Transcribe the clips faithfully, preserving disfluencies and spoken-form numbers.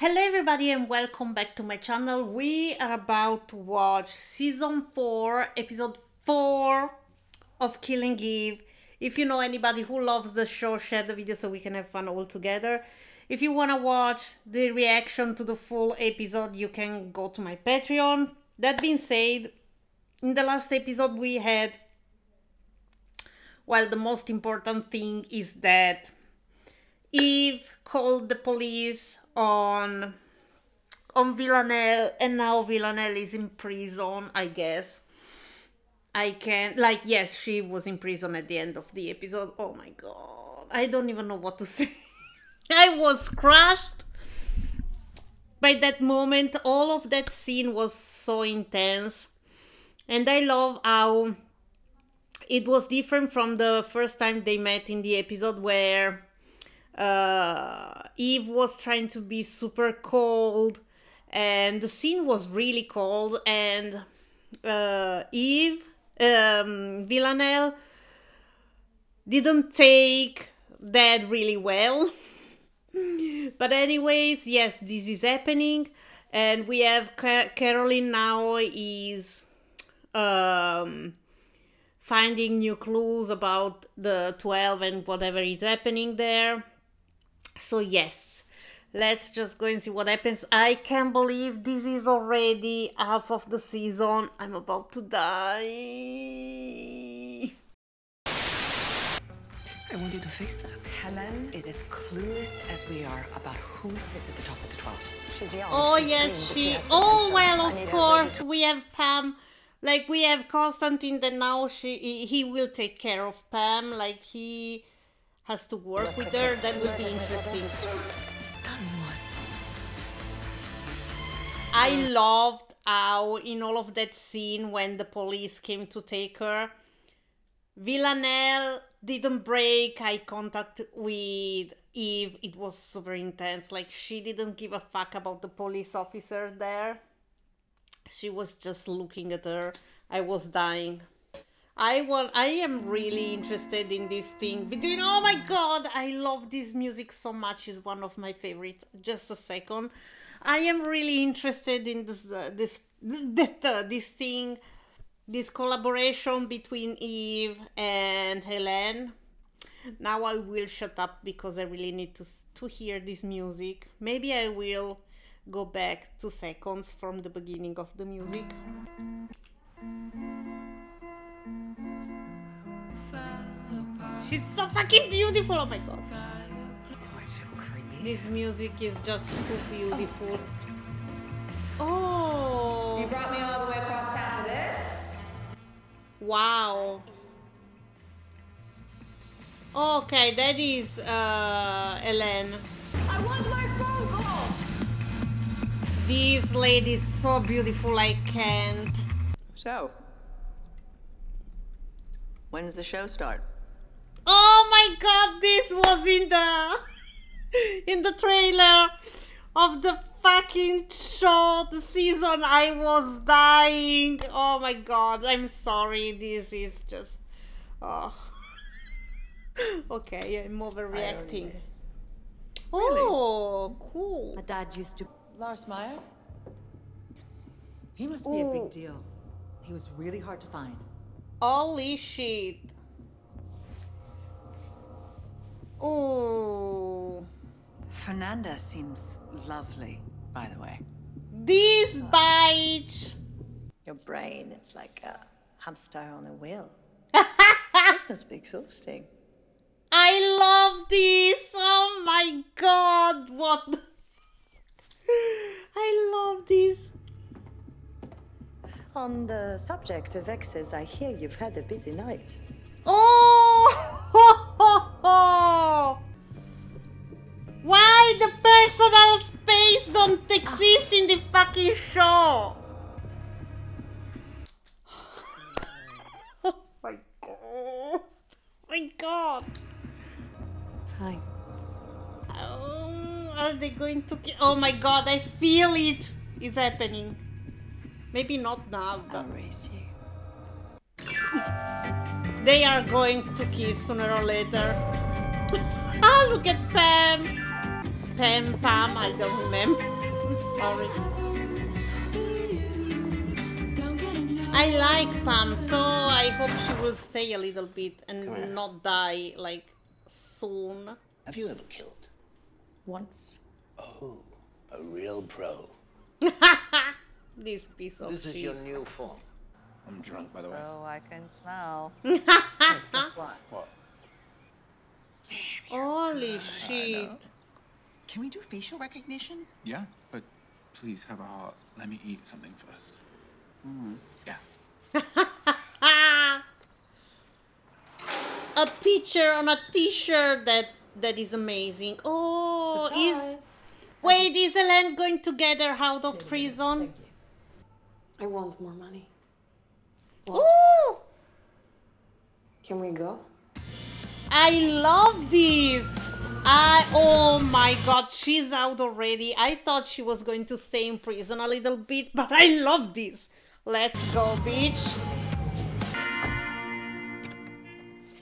Hello everybody and welcome back to my channel. We are about to watch season four, episode four of Killing Eve. If you know anybody who loves the show, share the video so we can have fun all together. If you want to watch the reaction to the full episode, you can go to my Patreon. That being said, in the last episode we had, well, the most important thing is that Eve called the police on on Villanelle, and now Villanelle is in prison. I guess I can, like, yes, she was in prison at the end of the episode. Oh my god, I don't even know what to say. I was crushed by that moment. All of that scene was so intense, and I love how it was different from the first time they met in the episode, where Uh, Eve was trying to be super cold and the scene was really cold, and uh, Eve, um, Villanelle didn't take that really well. But anyways, yes, this is happening, and we have Ca Carolyn now is um, finding new clues about the twelve and whatever is happening there. So yes, let's just go and see what happens. I can't believe this is already half of the season. I'm about to die. I want you to fix that. Hélène is as clueless as we are about who sits at the top of the twelve. She's young. Oh, she's yes, green, she... she oh, well, of course, we have Pam. Like, we have Konstantin that now she, he will take care of Pam. Like, he... has to work with her. That will be interesting. I loved how in all of that scene when the police came to take her, Villanelle didn't break eye contact with Eve. It was super intense. Like, she didn't give a fuck about the police officer there. She was just looking at her. I was dying. I want, I am really interested in this thing between, oh my god, I love this music so much, it's one of my favorite. Just a second. I am really interested in this, uh, this, this, uh, this thing, this collaboration between Eve and Hélène. Now I will shut up because I really need to, to hear this music. Maybe I will go back two seconds from the beginning of the music. She's so fucking beautiful, oh my god. This music is just too beautiful. Oh! You brought me all the way across town for this? Wow. Okay, that is uh, Hélène. I want my phone call! This lady is so beautiful, I can't. So, when does the show start? Oh my god, this was in the in the trailer of the fucking show, the season. I was dying. Oh my god, I'm sorry. This is just... oh. Okay, I'm overreacting. Oh, really? Cool. My dad used to... Lars Meyer? He must be Ooh. a big deal. He was really hard to find. Holy shit. Oh, Fernanda seems lovely, by the way. This bitch! Your brain, it's like a hamster on a wheel. It must be exhausting. I love this! Oh my god, what the... I love this. On the subject of exes, I hear you've had a busy night. Oh! Oh. Why the personal space don't exist in the fucking show? Oh my god. Oh my god. Fine. Oh, are they going to kill? Oh my god, I feel it. It's happening. Maybe not now, but... I'll raise you. They are going to kiss sooner or later. Ah, oh, look at Pam! Pam, Pam, I don't remember. Sorry. I like Pam, so I hope she will stay a little bit and not die, like, soon. Have you ever killed? Once. Oh, a real pro. This piece of This is shit. Your new form. I'm drunk, by the way. Oh, I can smell. Wait, guess what? What? Damn, holy God. Shit. Can we do facial recognition? Yeah, but please have a heart. Let me eat something first. Mm. Yeah. A picture on a t-shirt that that is amazing. Oh, surprise. Is wait, is Hélène going to get her out of prison? Thank you. I want more money. Ooh. Can we go? I love this. I oh my God, she's out already. I thought she was going to stay in prison a little bit, but I love this. Let's go, bitch.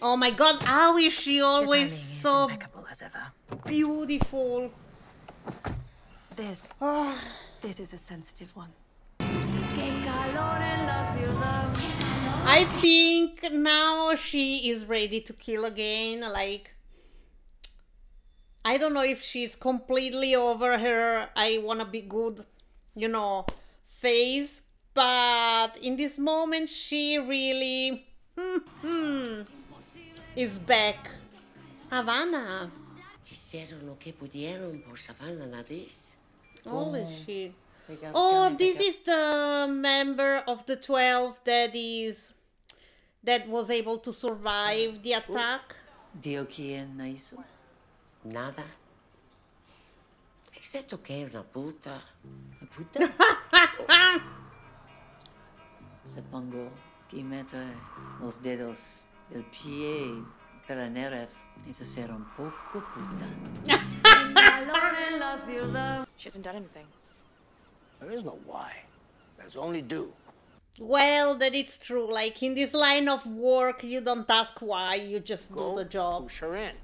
Oh my God, how is she always so as ever. Beautiful? This, oh. This is a sensitive one. I think now she is ready to kill again. Like, I don't know if she's completely over her I wanna be good, you know, phase, but in this moment she really is back. Havana. Holy shit. Oh, this is the member of the twelve that is that was able to survive the attack. Dio quien hizo nada. Except que una puta. Una puta. Supongo que mete los dedos del pie para nerez y se será un poco puta. She hasn't done anything. There is no why. There's only do. Well, that it's true. Like, in this line of work, you don't ask why, you just Go do the job. Push her in.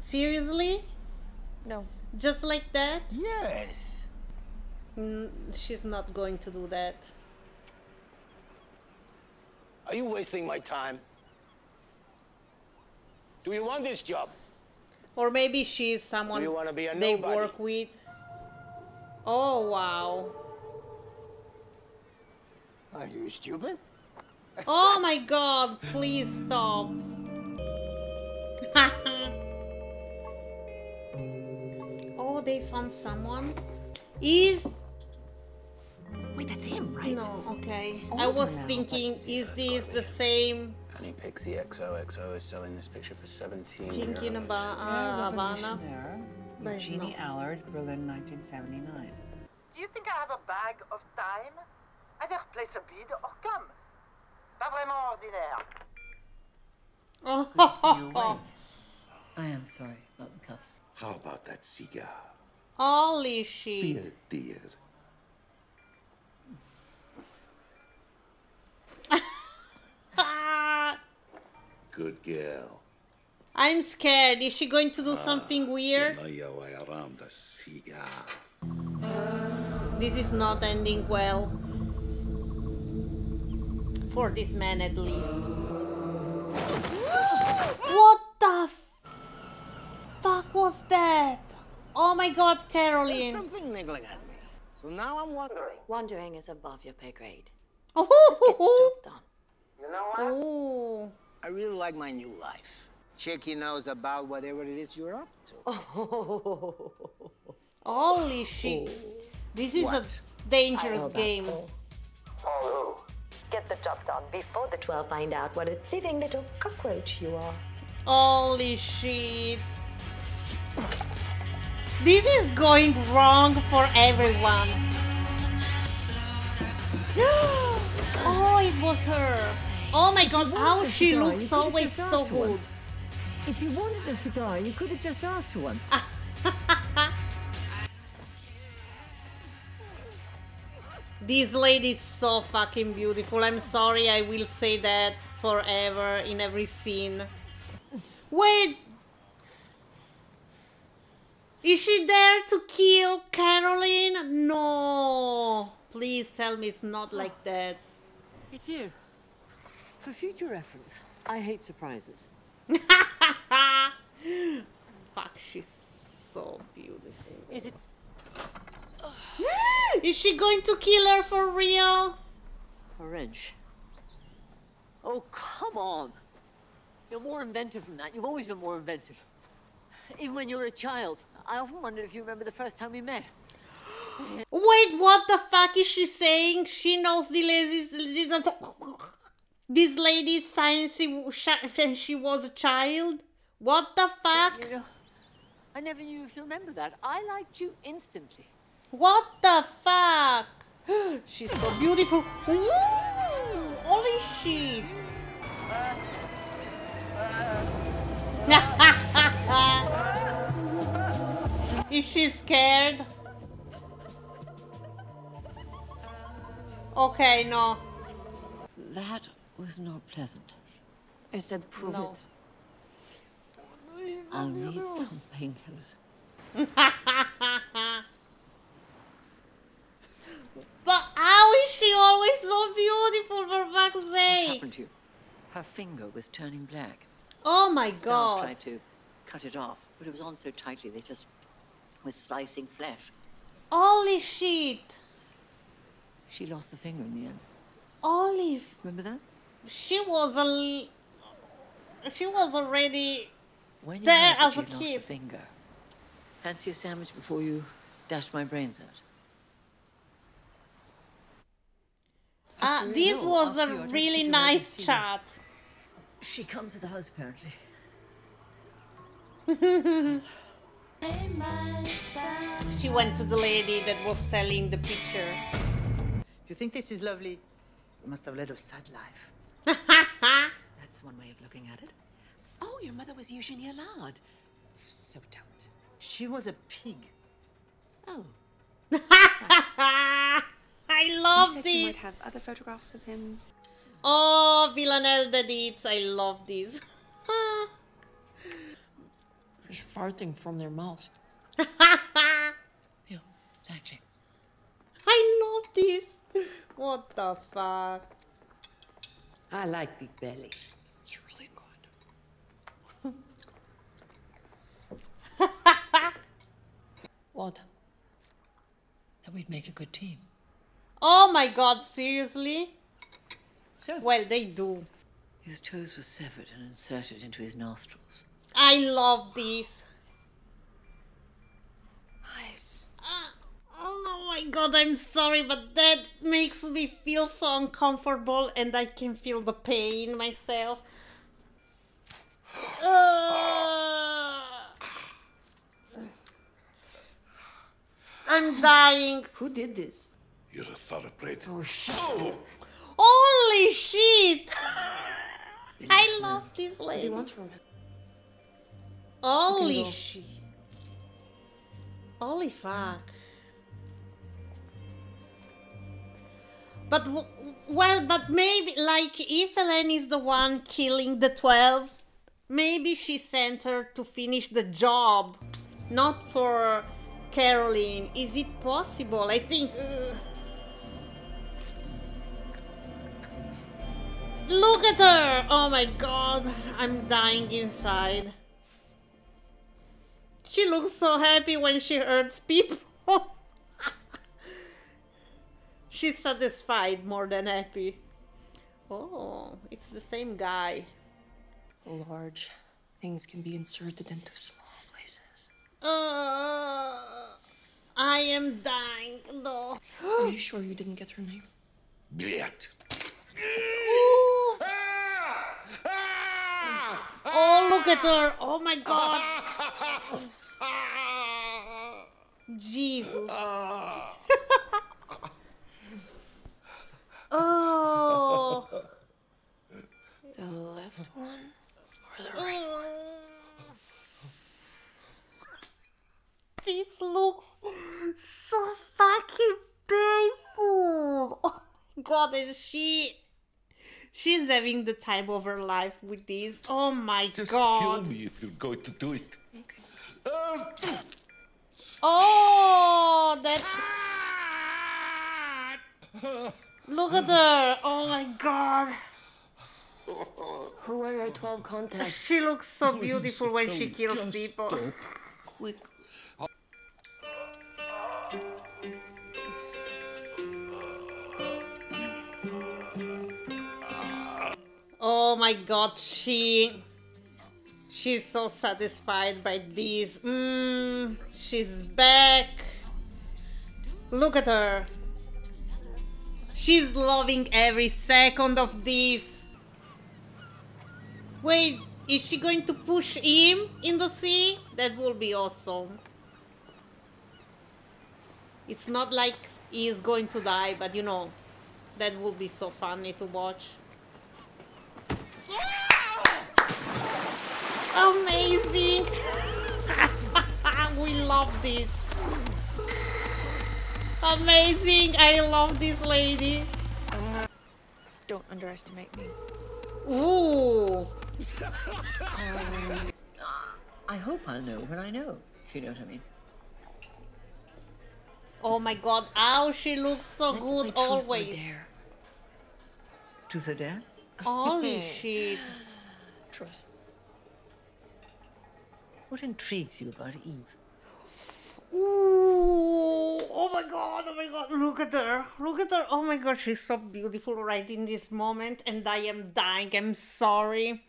Seriously? No. Just like that? Yes. Mm, she's not going to do that. Are you wasting my time? Do you want this job? Or maybe she's someone you want to be a they nobody? Work with. Oh, wow. Are you stupid? Oh my God, please stop. Oh, they found someone. Is... Wait, that's him, right? No, okay. Oh, I was no. thinking, Let's is this the same... Honey Pixie X O X O is selling this picture for seventeen Kinkin about uh, Havana. Eugenie Allard, Berlin, nineteen seventy-nine. Do you think I have a bag of time? Either place a bid or come. Pas vraiment ordinaire. Oh, good to see you awake. I am sorry about the cuffs. How about that cigar? Holy shit. Be a dear. Good girl. I'm scared. Is she going to do ah, something weird? This is not ending well. For this man, at least. What the fuck was that? Oh my God, Carolyn. There's something niggling at me. So now I'm wondering. Wondering is above your pay grade. Oh, just get the job done. You know what? Oh. I really like my new life. Chicky knows about whatever it is you're up to. Oh. Holy shit. This is what? A dangerous game. Oh. Get the job done before the twelve find out what a thieving little cockroach you are. Holy shit. This is going wrong for everyone. Oh, it was her. Oh my God, how she looks always so good. If you wanted a cigar, you could have just asked for one. This lady is so fucking beautiful. I'm sorry, I will say that forever in every scene. Wait! Is she there to kill Carolyn? No. Please tell me it's not like oh, that. It's you. For future reference, I hate surprises. Fuck, she's so beautiful. Is it? Is she going to kill her for real? Orange. Oh, come on. You're more inventive than that. You've always been more inventive. Even when you were a child. I often wonder if you remember the first time we met. Wait, what the fuck is she saying? She knows the lazy... This lady since she was a child? What the fuck? You know, I never knew if you remember that. I liked you instantly. What the fuck? She's so beautiful. Ooh, holy shit. Uh, uh, Is she scared? Okay, no. That was not pleasant. I said prove no. it. I'll need some painkillers. But how is she always so beautiful, for fuck's sake? What happened to you? Her finger was turning black. Oh my god. Staff tried to cut it off, but it was on so tightly they just were slicing flesh. Holy shit. She lost the finger in the end. Olive. Remember that? She was a... She was already when you there as a kid. Lost the finger. Fancy a sandwich before you dash my brains out. Uh, this was a really nice chat. She comes to the house, apparently. She went to the lady that was selling the picture. You think this is lovely? You must have led a sad life. That's one way of looking at it. Oh, your mother was Eugenie Allard. So talented. She was a pig. Oh. I loved you said it. You might have other photographs of him. Oh, Villanelle the deeds. I love these. There's farting from their mouth. Yeah, exactly. I love this. What the fuck? I like Big Belly. It's really good. What? That we'd make a good team. Oh my god, seriously? So, well, they do. His toes were severed and inserted into his nostrils. I love this. Nice. Uh, oh my god, I'm sorry, but that makes me feel so uncomfortable and I can feel the pain myself. Uh, I'm dying. Who did this? You're a thoroughbred. Oh, shit. Holy shit! I love this lady. What do you want from her? Holy shit. Holy fuck. But, w well, but maybe, like, if Hélène is the one killing the twelve, maybe she sent her to finish the job, not for Carolyn. Is it possible? I think... Uh, Look at her! Oh my god, I'm dying inside. She looks so happy when she hurts people. She's satisfied more than happy. Oh, it's the same guy. Large things can be inserted into small places. Uh, I am dying though. Are you sure you didn't get her name? Yet. Oh, look at her. Oh, my God. Jesus. Oh. The left one or the right one? This looks so fucking painful. Oh, my God. And she... She's having the time of her life with this. Oh my god. Just kill me if you're going to do it. Okay. Oh, that. Look at her. Oh my god. Who are her twelve contacts? She looks so beautiful when she kills people. Quick. Oh my god, she she's so satisfied by this. Mm, she's back. Look at her. She's loving every second of this. Wait, is she going to push him in the sea? That will be awesome. It's not like he is going to die, but you know, that will be so funny to watch. Amazing! We love this. Amazing! I love this lady. Uh, don't underestimate me. Ooh! um, I hope I'll know when I know, if you know what I mean. Oh my god, how she looks so Let's good play always. Truth or dare. Truth or dare? Holy shit. Truth. What intrigues you about Eve? Ooh, oh my god, oh my god, look at her, look at her, oh my god, she's so beautiful right in this moment, and I am dying, I'm sorry.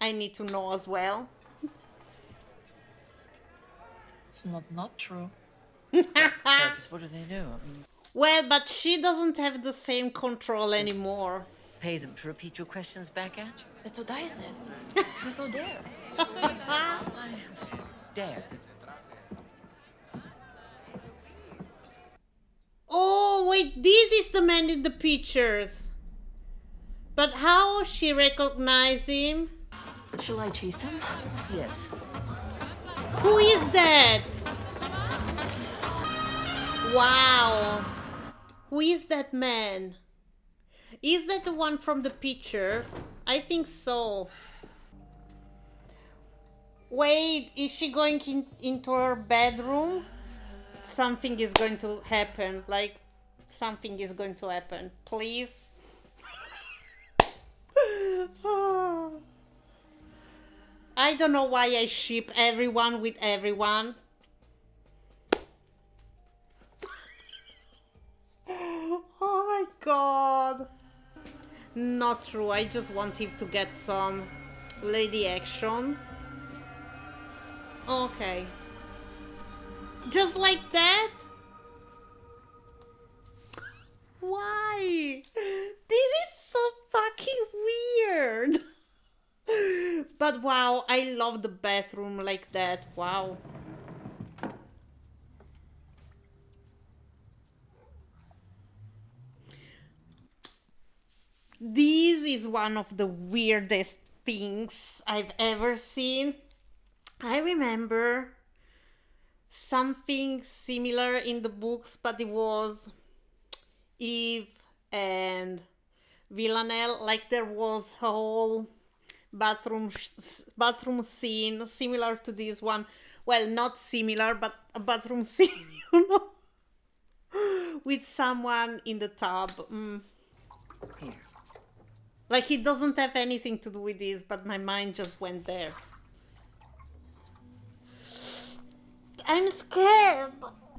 I need to know as well. It's not not true. Perhaps, what do they know? I mean... Well, but she doesn't have the same control anymore. Pay them to repeat your questions back at you. That's what I said. Truth or dare? Dare. Oh wait, this is the man in the pictures. But how she recognizes him? Shall I chase him? Yes. Who is that? Wow. Who is that man? Is that the one from the pictures? I think so. Wait, is she going in, into her bedroom? Something is going to happen. Like, something is going to happen. Please. Oh. I don't know why I ship everyone with everyone. Oh my god. Not true, I just want him to get some lady action. Okay. Just like that? Why? This is so fucking weird. But wow, I love the bathroom like that. Wow. This is one of the weirdest things I've ever seen. I remember something similar in the books, but it was Eve and Villanelle. Like there was a whole bathroom bathroom scene similar to this one. Well, not similar, but a bathroom scene, you know, with someone in the tub. Mm. Here. Like, it doesn't have anything to do with this, but my mind just went there. I'm scared.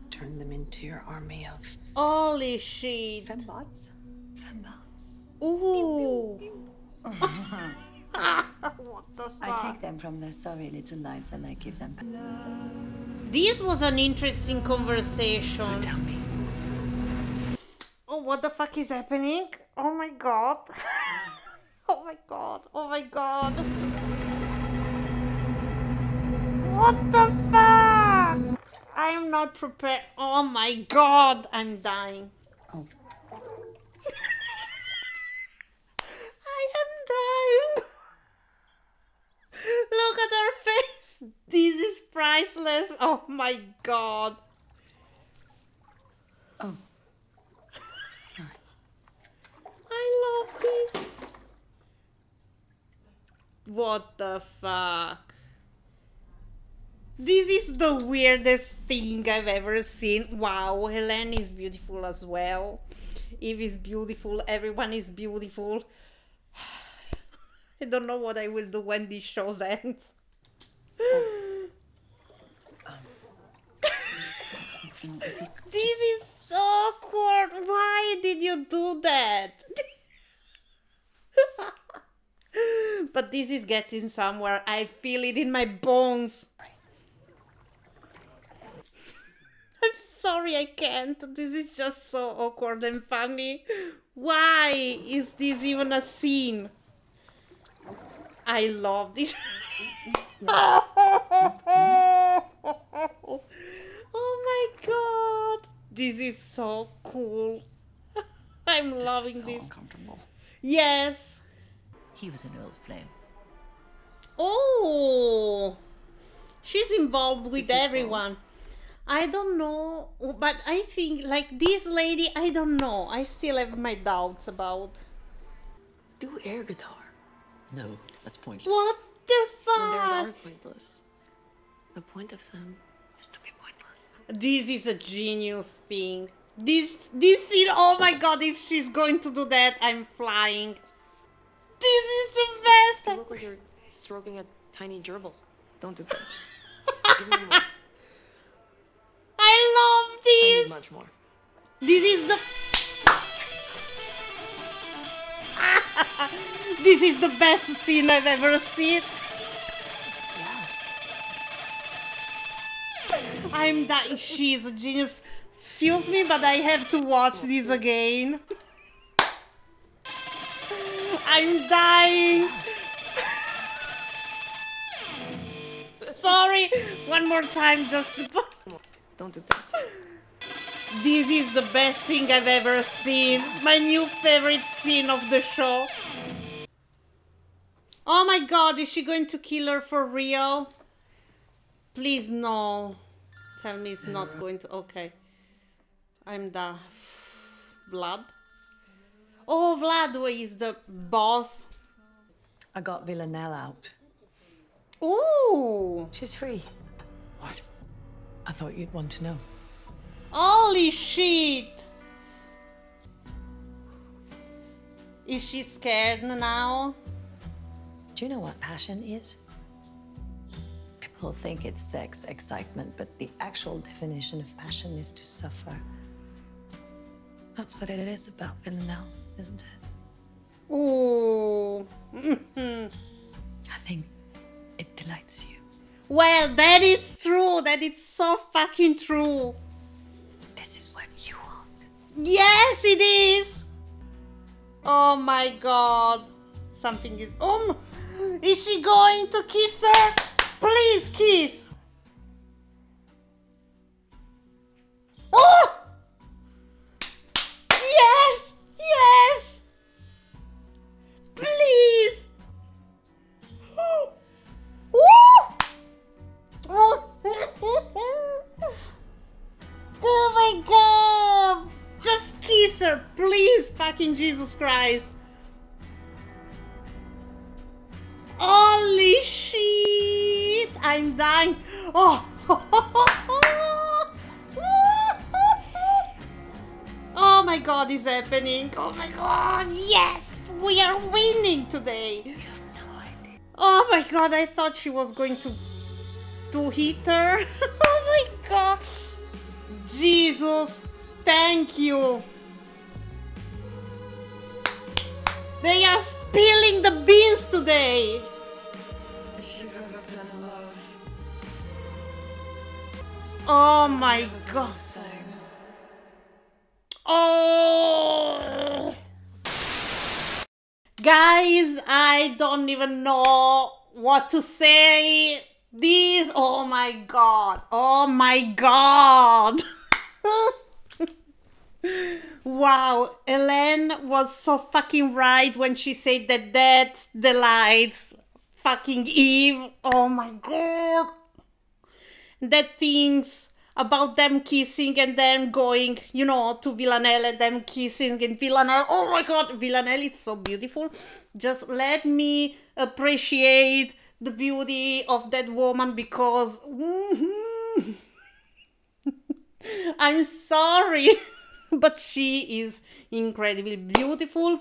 Turn them into your army of... Holy shit. Fembots? Fembots. Ooh. What the fuck? I take them from their sorry little lives and I give them back. This was an interesting conversation. So tell me. Oh, what the fuck is happening? Oh my god. Oh my god, oh my god. What the fuck? I am not prepared. Oh my god, I'm dying. Oh. I am dying. Look at her face. This is priceless. Oh my god. Oh. Sorry. I love this. What the fuck? This is the weirdest thing I've ever seen. Wow, Hélène is beautiful as well. Eve is beautiful. Everyone is beautiful. I don't know what I will do when this show ends. Oh. Um. This is so awkward. Why did you do that? But this is getting somewhere. I feel it in my bones. I'm sorry, I can't. This is just so awkward and funny. Why is this even a scene? I love this. Oh my god. This is so cool. I'm this loving is so this. Uncomfortable. Yes. He was an old flame. Oh, she's involved with everyone. I don't know, but I think like this lady, I don't know. I still have my doubts about. Do air guitar? No, that's pointless. What the fuck? Wonders are pointless. The point of them is to be pointless. This is a genius thing. This this scene. Oh my god! If she's going to do that, I'm flying. This is the best! You look like you're stroking a tiny gerbil. Don't do that. Give me more. I love this! I need much more. This is the... This is the best scene I've ever seen. Yes. I'm dying. She's a genius. Excuse me, but I have to watch this again. I'm dying. Sorry, one more time, just to... Don't do that. This is the best thing I've ever seen. My new favorite scene of the show. Oh my god, is she going to kill her for real? Please no. Tell me it's not going to. Okay. I'm the blood. Oh, Vlado is the boss. I got Villanelle out. Ooh. She's free. What? I thought you'd want to know. Holy shit! Is she scared now? Do you know what passion is? People think it's sex, excitement, but the actual definition of passion is to suffer. That's what it is about Villanelle. Isn't it? Ooh. I think it delights you. Well, that is true. That is so fucking true. This is what you want. Yes, it is. Oh my god. Something is... Um, is she going to kiss her? Please kiss. Oh! Yes! Please! Oh! Oh my god! Just kiss her, please! Fucking Jesus Christ! Holy shit! I'm dying! Oh! Oh my god, it's happening. Oh my god, yes! We are winning today! You have no idea. Oh my god, I thought she was going to to hit her. Oh my god! Jesus, thank you! They are spilling the beans today! Oh my god! Oh, guys, I don't even know what to say. This, oh my god, oh my god. Wow, Hélène was so fucking right when she said that that delights fucking Eve. Oh my god. That things about them kissing and them going, you know, to Villanelle and them kissing and Villanelle. Oh my god, Villanelle is so beautiful. Just let me appreciate the beauty of that woman because mm-hmm, I'm sorry, but she is incredibly beautiful.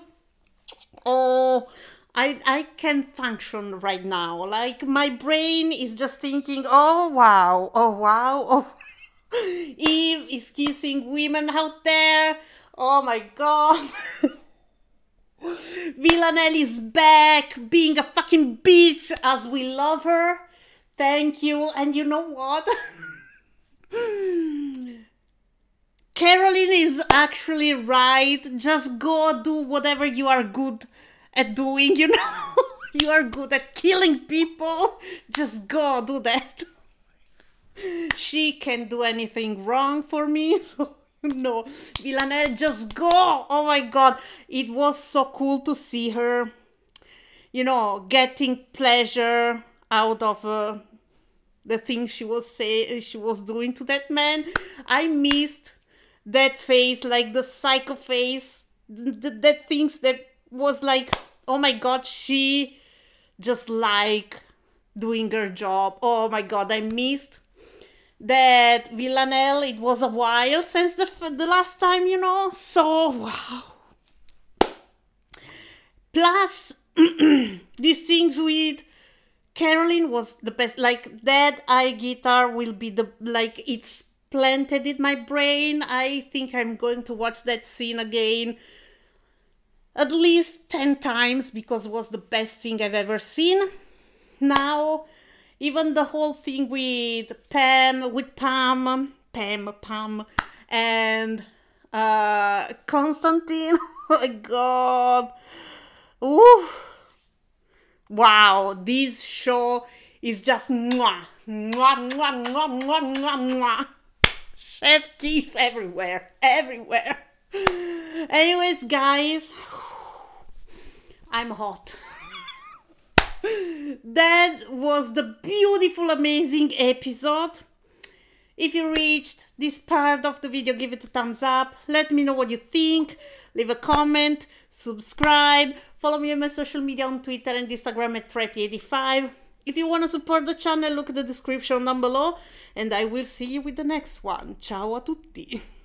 Oh, I, I can function right now. Like, my brain is just thinking, oh wow, oh wow, oh Eve is kissing women out there. Oh my god. Villanelle is back being a fucking bitch as we love her. Thank you. And you know what? Carolyn is actually right. Just go do whatever you are good at doing, you know? You are good at killing people. Just go do that. She can't do anything wrong for me, so no, Villanelle, just go. Oh my god, it was so cool to see her, you know, getting pleasure out of uh, the thing she was say she was doing to that man. I missed that face, like the psycho face, th that things that was like, oh my god, she just like doing her job. Oh my god, I missed that Villanelle. It was a while since the, the last time, you know, so wow. Plus, these things with Carolyn was the best. Like, that air guitar will be the, like, it's planted in my brain. I think I'm going to watch that scene again at least ten times because it was the best thing I've ever seen. Now, even the whole thing with Pam, with Pam, Pam, Pam, and uh, Konstantin. Oh my god. Ooh. Wow, this show is just mwah, mwah, mwah, mwah, mwah, mwah, mwah. Chef kiss everywhere, everywhere. Anyways, guys, I'm hot. That was the beautiful, amazing episode. If you reached this part of the video, give it a thumbs up. Let me know what you think. Leave a comment, subscribe, follow me on my social media on Twitter and Instagram at Reppy eighty-five. If you want to support the channel, look at the description down below, and I will see you with the next one. Ciao a tutti!